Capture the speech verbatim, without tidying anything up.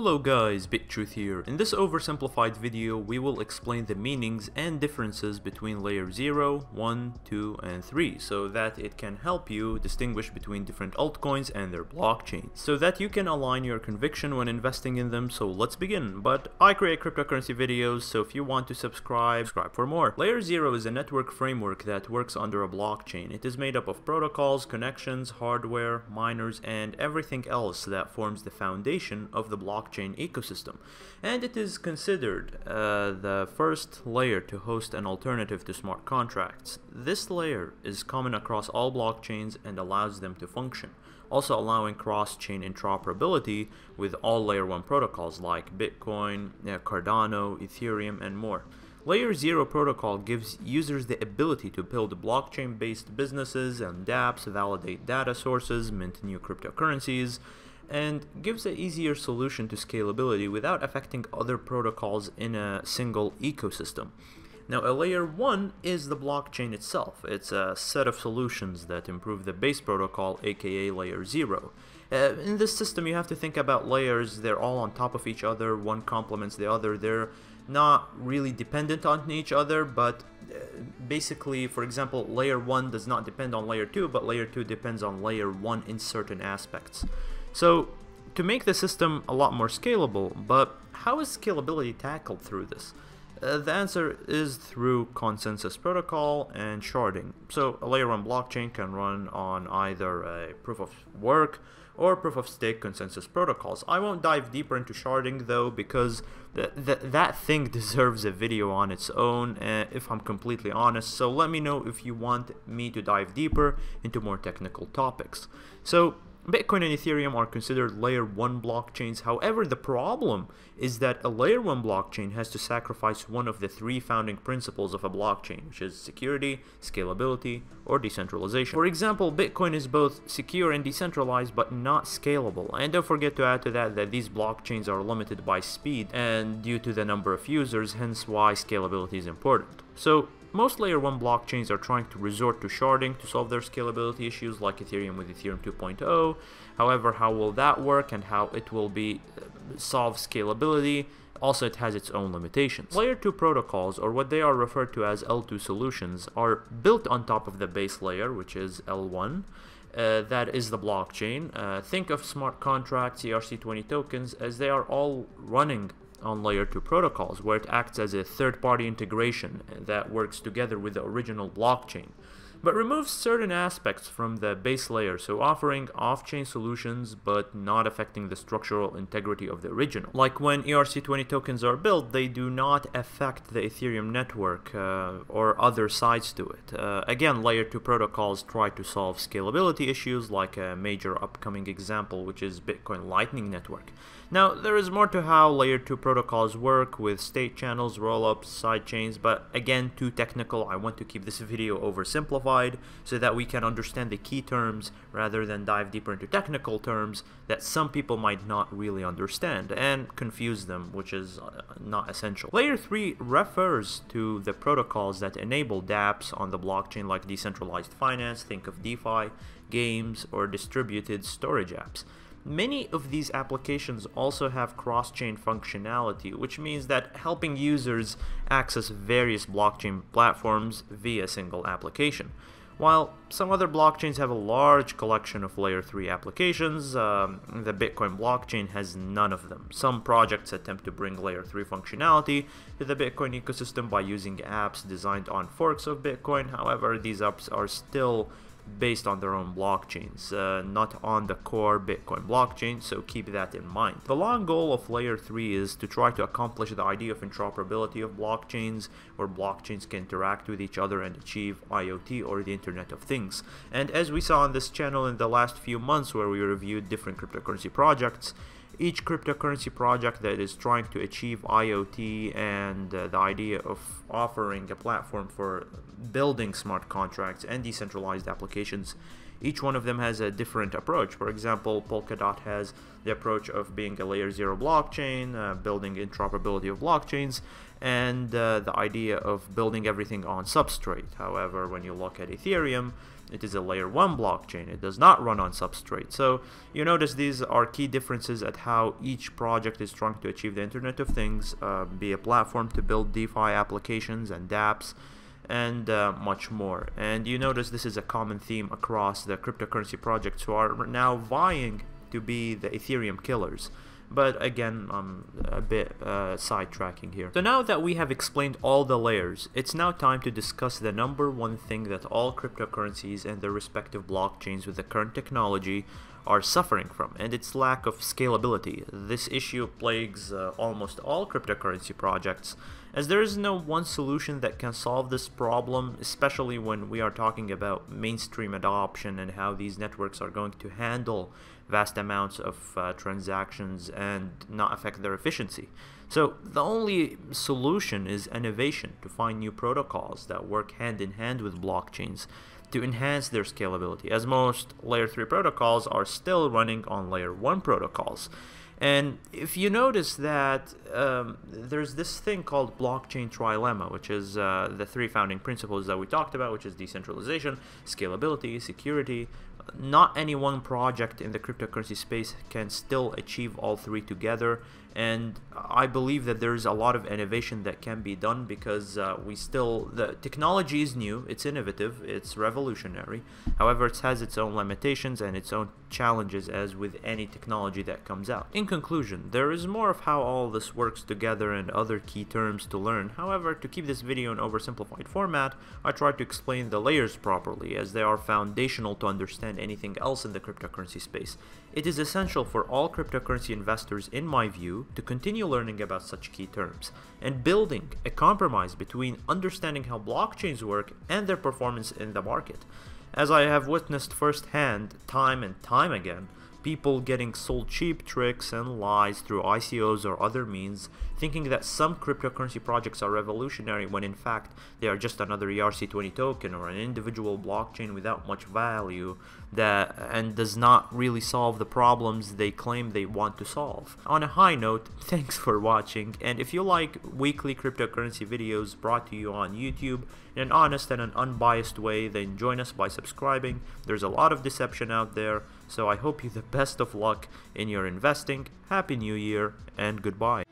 Hello guys, BitTruth here. In this oversimplified video, we will explain the meanings and differences between layer zero, one, two, and three so that it can help you distinguish between different altcoins and their blockchains, so that you can align your conviction when investing in them. So let's begin. But I create cryptocurrency videos, so if you want to subscribe, subscribe for more. Layer zero is a network framework that works under a blockchain. It is made up of protocols, connections, hardware, miners, and everything else that forms the foundation of the blockchain. Blockchain ecosystem, and it is considered uh, the first layer to host an alternative to smart contracts. This layer is common across all blockchains and allows them to function, also allowing cross-chain interoperability with all layer one protocols like Bitcoin, Cardano, Ethereum, and more. Layer zero protocol gives users the ability to build blockchain-based businesses and dApps, validate data sources, mint new cryptocurrencies, and gives an easier solution to scalability without affecting other protocols in a single ecosystem. Now, a layer one is the blockchain itself. It's a set of solutions that improve the base protocol, aka layer zero. Uh, in this system, you have to think about layers. They're all on top of each other. One complements the other. They're not really dependent on each other, but uh, basically, for example, layer one does not depend on layer two, but layer two depends on layer one in certain aspects. So, to make the system a lot more scalable, but how is scalability tackled through this? Uh, the answer is through consensus protocol and sharding. So, a layer one blockchain can run on either a proof of work or proof of stake consensus protocols. I won't dive deeper into sharding though, because th th that thing deserves a video on its own, uh, if I'm completely honest. So, let me know if you want me to dive deeper into more technical topics. So, Bitcoin and Ethereum are considered layer one blockchains. However, the problem is that a layer one blockchain has to sacrifice one of the three founding principles of a blockchain, which is security, scalability, or decentralization. For example, Bitcoin is both secure and decentralized, but not scalable. And don't forget to add to that that these blockchains are limited by speed and due to the number of users, hence why scalability is important. So, most layer one blockchains are trying to resort to sharding to solve their scalability issues, like Ethereum with Ethereum two point oh. However, how will that work and how it will be solve scalability? Also, it has its own limitations. Layer two protocols, or what they are referred to as L two solutions, are built on top of the base layer, which is L one. Uh, that is the blockchain. Uh, think of smart contracts, E R C twenty tokens, as they are all running on layer two protocols, where it acts as a third-party integration that works together with the original blockchain, but removes certain aspects from the base layer, so offering off-chain solutions but not affecting the structural integrity of the original. Like when E R C twenty tokens are built, they do not affect the Ethereum network uh, or other sides to it. Uh, again, layer two protocols try to solve scalability issues, like a major upcoming example, which is Bitcoin Lightning Network. Now, there is more to how layer two protocols work with state channels, roll-ups, sidechains, but again, too technical. I want to keep this video oversimplified, so that we can understand the key terms rather than dive deeper into technical terms that some people might not really understand and confuse them, which is not essential. Layer three refers to the protocols that enable dApps on the blockchain, like decentralized finance, think of DeFi, games, or distributed storage apps. Many of these applications also have cross-chain functionality, which means that helping users access various blockchain platforms via a single application. While some other blockchains have a large collection of layer three applications, um, the Bitcoin blockchain has none of them. Some projects attempt to bring layer three functionality to the Bitcoin ecosystem by using apps designed on forks of Bitcoin. However, these apps are still based on their own blockchains, uh, not on the core Bitcoin blockchain, so keep that in mind. The long goal of layer three is to try to accomplish the idea of interoperability of blockchains, where blockchains can interact with each other and achieve I O T, or the Internet of Things. And as we saw on this channel in the last few months, where we reviewed different cryptocurrency projects, each cryptocurrency project that is trying to achieve I O T and uh, the idea of offering a platform for building smart contracts and decentralized applications, each one of them has a different approach. For example, Polkadot has the approach of being a layer zero blockchain, uh, building interoperability of blockchains, and uh, the idea of building everything on substrate. However, when you look at Ethereum, It is a layer one blockchain. It does not run on Substrate. So you notice these are key differences at how each project is trying to achieve the Internet of Things, uh, be a platform to build DeFi applications and dApps, and uh, much more. And you notice this is a common theme across the cryptocurrency projects who are now vying to be the Ethereum killers. But again, I'm a bit uh, sidetracking here. So now that we have explained all the layers, it's now time to discuss the number one thing that all cryptocurrencies and their respective blockchains with the current technology are suffering from, and it's lack of scalability. This issue plagues uh, almost all cryptocurrency projects, as there is no one solution that can solve this problem, especially when we are talking about mainstream adoption and how these networks are going to handle vast amounts of uh, transactions and not affect their efficiency. So the only solution is innovation, to find new protocols that work hand in hand with blockchains to enhance their scalability, as most layer three protocols are still running on layer one protocols. And if you notice that um, there's this thing called blockchain trilemma, which is uh, the three founding principles that we talked about, which is decentralization, scalability, security. Not any one project in the cryptocurrency space can still achieve all three together, and I believe that there's a lot of innovation that can be done, because uh, we still, the technology is new, it's innovative, it's revolutionary. However, it has its own limitations and its own challenges, as with any technology that comes out. In conclusion, there is more of how all this works together and other key terms to learn. However, to keep this video in oversimplified format, I tried to explain the layers properly, as they are foundational to understand anything else in the cryptocurrency space. It is essential for all cryptocurrency investors, in my view, to continue learning about such key terms and building a compromise between understanding how blockchains work and their performance in the market. As I have witnessed firsthand time and time again, people getting sold cheap tricks and lies through I C Os or other means, thinking that some cryptocurrency projects are revolutionary when in fact they are just another E R C twenty token or an individual blockchain without much value that and does not really solve the problems they claim they want to solve. On a high note, thanks for watching, and if you like weekly cryptocurrency videos brought to you on YouTube in an honest and an unbiased way, then join us by subscribing. There's a lot of deception out there, so I hope you the best of luck in your investing. Happy New Year, and goodbye.